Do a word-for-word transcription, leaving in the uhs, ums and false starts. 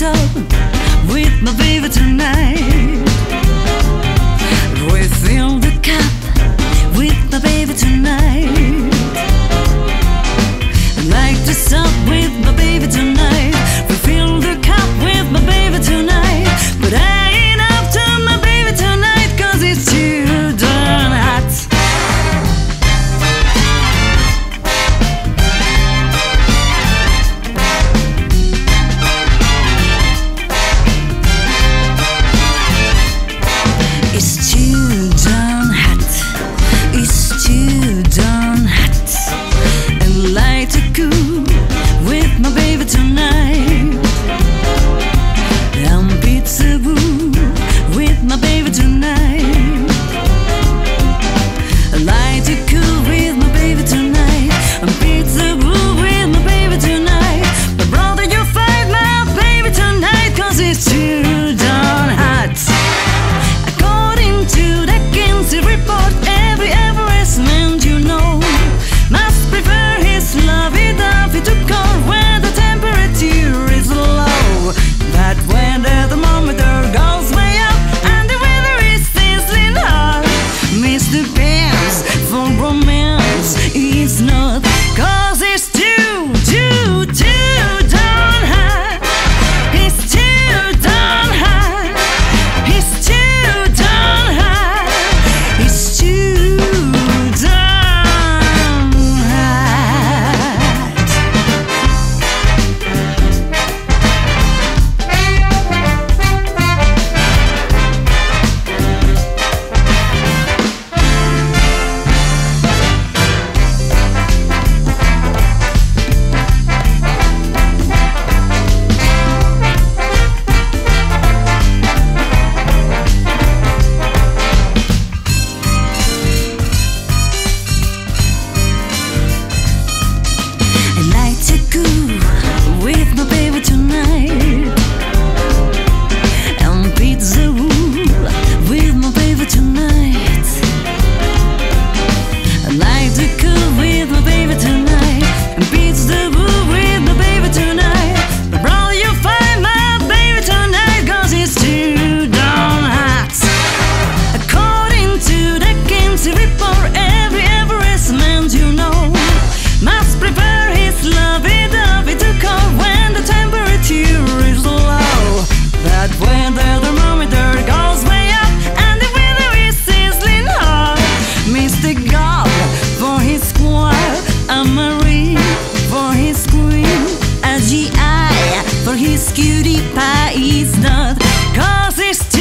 messed up with my baby tonight. Refill the cup with my baby tonight. I'd like to sup with my baby tonight. Refill the cup with my baby tonight. But I ain't up to my baby tonight, cause it's too darn hot. It's too darn hot. It's too darn hot. And like to cool with my baby tonight. I'm pizza boo with my baby tonight. I like to cool with my baby tonight. I'm pizza boo with my baby tonight. But brother, you fight my baby tonight, cause it's too darn hot. According to the Kinsey report, every average man you know must prefer his lovey-dovey to cold when the temperature is low. But when the thermometer goes way up and the weather is sizzling hot, Mister Pants for romance is not, cause it's too, too, too darn hot. It's too darn hot. It's too darn hot. It's too darn hot. I like to cool with my baby tonight. And pizza rule with my baby tonight. I like to cool with my baby tonight. And pizza rule with my baby tonight. But brother, you find my baby tonight, cause it's too darn hot. According to the Kinsey report, every average man you know must prepare his lovey-dovey to cold when the temperature is low. But when the thermometer goes way up and the weather is sizzling hot, Mister God for his squire, a Marie for his queen, a G I for his cutie pie is not, cause it's too